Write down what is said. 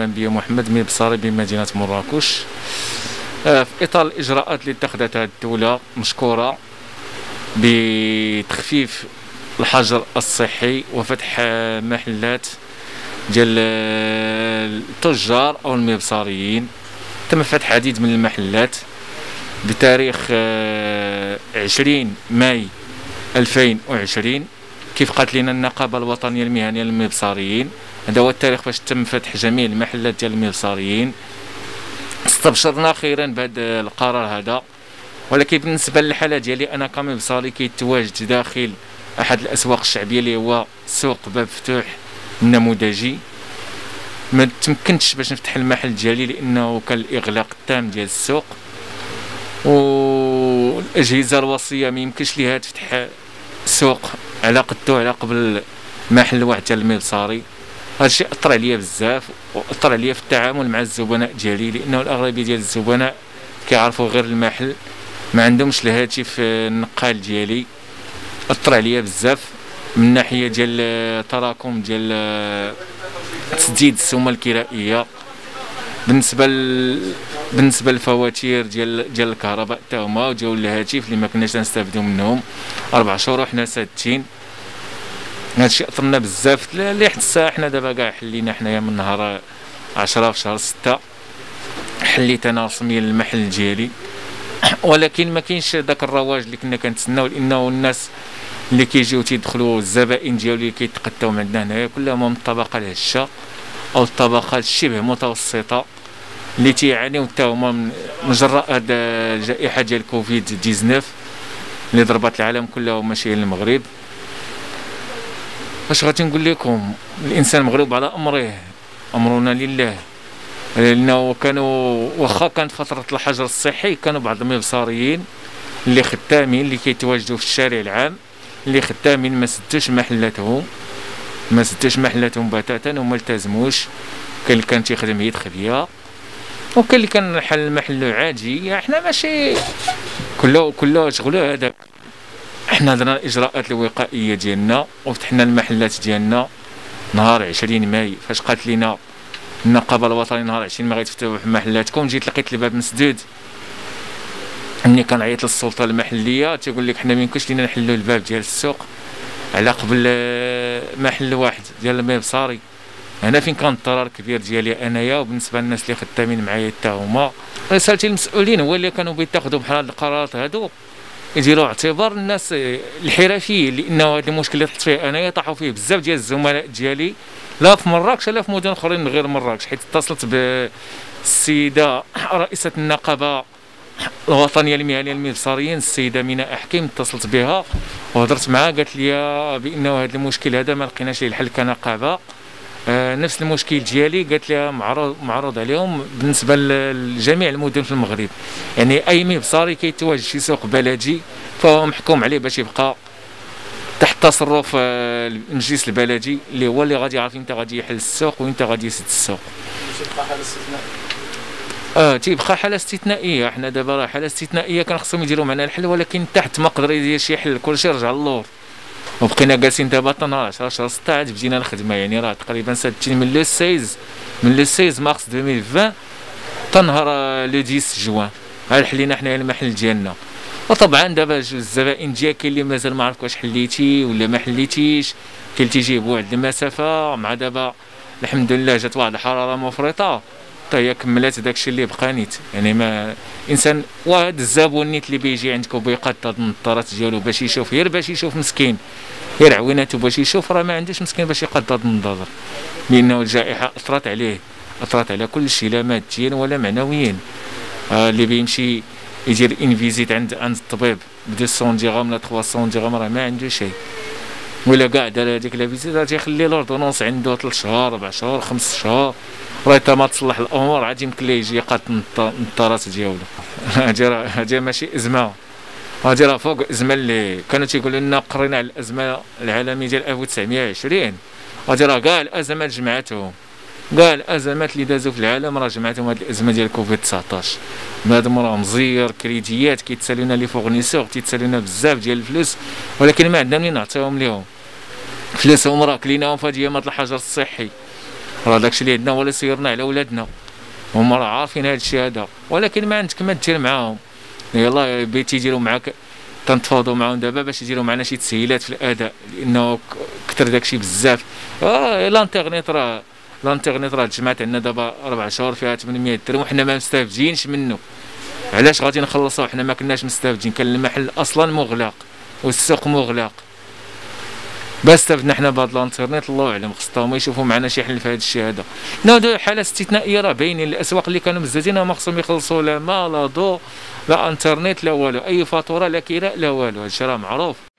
من بي محمد مبصري بمدينة مراكش. في إطار الإجراءات اللي اتخذتها الدولة مشكورة بتخفيف الحجر الصحي وفتح محلات ديال التجار أو المبصريين، تم فتح عديد من المحلات بتاريخ 20 ماي 2020 كيف قالت لنا النقابة الوطنية المهنية للمبصريين. هذا هو التاريخ فاش تم فتح جميع المحلات ديال المبصريين. استبشرنا خيرا بهذا القرار هذا، ولكن بالنسبة للحالة ديالي أنا كمبصري كيتواجد داخل أحد الأسواق الشعبية اللي هو سوق باب فتوح النموذجي، ما تمكنتش باش نفتح المحل ديالي لأنه كان الإغلاق التام ديال السوق، والأجهزة الوصية ما يمكنش ليها تفتح السوق على قدو على قبل محل الواحد ديال المبصري. هذا الشيء أثر عليا بزاف وأثر عليا في التعامل مع الزبناء ديالي، لأنه الأغلبية ديال الزبناء كيعرفوا غير المحل، ما عندهمش الهاتف النقال ديالي. أثر عليا بزاف من ناحية ديال تراكم ديال تسديد السومة الكرائية. بالنسبة للفواتير ديال الكهرباء تا هما جاو الهاتف اللي ما كناش نستافدو منهم 4 شهور وحنا سادتين. هادشي أثرنا بزاف لحد الساعة. حنا دابا كاع حلينا حنايا من نهار 10 في شهر 6 حليت أنا رسميا المحل ديالي، ولكن ما كاينش داك الرواج اللي كنا كنتسناو، لأنه الناس اللي كيجيو تيدخلوا الزبائن ديالو اللي كيتقداو عندنا هنايا كلهم من الطبقة الهشة أو الطبقة الشبه متوسطة اللي تيعانيو حتى هما من جراء هاد الجائحة ديال كوفيد 19 اللي ضربت العالم كله وماشي المغرب. واش غادي نقول لكم، الإنسان مغلوب على أمره، أمرنا لله. لأنه كانوا واخا كانت فترة الحجر الصحي كانوا بعض المبصريين اللي خدامين اللي كيتواجدوا في الشارع العام اللي خدامين ما سدوش محلاتهم بتاتا وما التزموش. كاين اللي كان تيخدم يدخل فيها وكاين اللي كان حل محله عادي. احنا ماشي كله شغله هذاك. احنا درنا الاجراءات الوقائيه ديالنا وفتحنا المحلات ديالنا نهار 20 ماي فاش قالت لنا النقابه الوطنيه نهار 20 ما غيتفتحوا محلاتكم. جيت لقيت الباب مسدود. ملي كنعيط للسلطه المحليه تيقول لك حنا ما يمكنش لينا نحلوا الباب ديال السوق على قبل محل واحد ديال المبصري. هنا فين كان الضرر كبير ديالي انايا وبالنسبه للناس اللي خدامين معايا حتى هما. رسالتي للمسؤولين هو اللي كانوا بيتاخذوا بحال هاد القرارات هادو يديروا اعتبار الناس الحرفيين، لانه هاد المشكل اللي تحط فيه انايا طاحوا فيه بزاف ديال الزملاء ديالي لا في مراكش لا في مدن اخرين غير مراكش، حيت اتصلت بالسيده رئيسه النقابه الوطنيه المهنيه للمبصريين السيده منى أحكيم. اتصلت بها وهضرت معها، قالت لي بانه هذا المشكل هذا ما لقيناش ليه الحل كنقابه. نفس المشكل ديالي قالت لي معرض عليهم بالنسبه لجميع المدن في المغرب، يعني اي مبصري كيتواجد في سوق بلدي فهو محكوم عليه باش يبقى تحت تصرف المجلس البلدي اللي هو اللي غادي يعرف امتى غادي يحل السوق وامتى غادي يسد السوق. تيبقى حاله استثنائيه. احنا دابا راه حاله استثنائيه كان خصهم يديروا معنا الحل، ولكن تحت ما قدر يدير شي حل كلشي رجع للور وبقينا جالسين دابا حتى نهار 10 شهر 6 عاد بدينا الخدمه. يعني راه تقريبا سادتين من لو 16 مارس 2020 حتى نهار لو 10 جوان ها حلينا حنايا المحل ديالنا. وطبعا دابا الزبائن ديالك كاين اللي مازال ما عرفك واش حليتي ولا ما حليتيش، كاين اللي تيجيبو عند المسافه. مع دابا الحمد لله جات واحد الحراره مفرطه حتى هي كملات داكشي اللي بقى نيت، يعني ما انسان واحد الزبون نيت اللي بيجي عندك وبيقدر النظارات ديالو باش يشوف، غير باش يشوف مسكين، غير عويناتو باش يشوف راه ما عندوش مسكين باش يقدر النظر، لانه الجائحه اثرت عليه، اثرت على كل شيء لا ماديا ولا معنويا. اللي بيمشي يدير انفيزيت عند الطبيب ب 200 درهم ولا 300 درهم راه ما عنده شيء، ولا كاع دار هذيك لا فيزيت راه تيخلي لوردونونس عنده 3 شهور 4 شهور 5 شهور راه تا ما تصلح الامور عاد يمكن ليه يجي يقاد النظارات ديالو. هادي ماشي ازمه، هادي راه فوق الازمه اللي كانوا تيقولوا لنا قرينا على الازمه العالميه ديال 1920. هادي راه كاع الازمات جمعتهم، كاع الازمات اللي دازوا في العالم راه جمعتهم هاد الازمه ديال كوفيد 19. بنادم راه مزير كريديات كيتسالونا لي فورنيسور تيتسالونا بزاف ديال الفلوس، ولكن ما عندنا منين نعطيهم ليهم فلوسهم راه كليناهم في هاد ايامات الحجر الصحي. راه داكشي اللي عندنا هو اللي صيرنا على ولادنا، هما راه عارفين هاد الشيء هذا، ولكن ما عندك ما دير معاهم. يلاه بيتي يديروا معاك تنتفاضوا معاهم دابا باش يديروا معنا شي تسهيلات في الاداء، لانه كثر داكشي بزاف. الانترنيت راه تجمعت عندنا دابا 4 شهور فيها 800 درهم وحنا ما مستافدينش منه. علاش غادي نخلصوا حنا ما كناش مستافدين؟ كان المحل اصلا مغلق والسوق مغلق، باش استفدنا حنا بهذا الانترنيت الله اعلم. خصهم يشوفوا معنا شي حل في هذا الشيء هذا. هذا حاله استثنائيه راه باينين، الاسواق اللي كانوا مزدادين ما خصهم يخلصوا لا ماء لا ضوء لا انترنيت لا والو، اي فاتوره لا كراء لا والو، هذا الشيء راه معروف.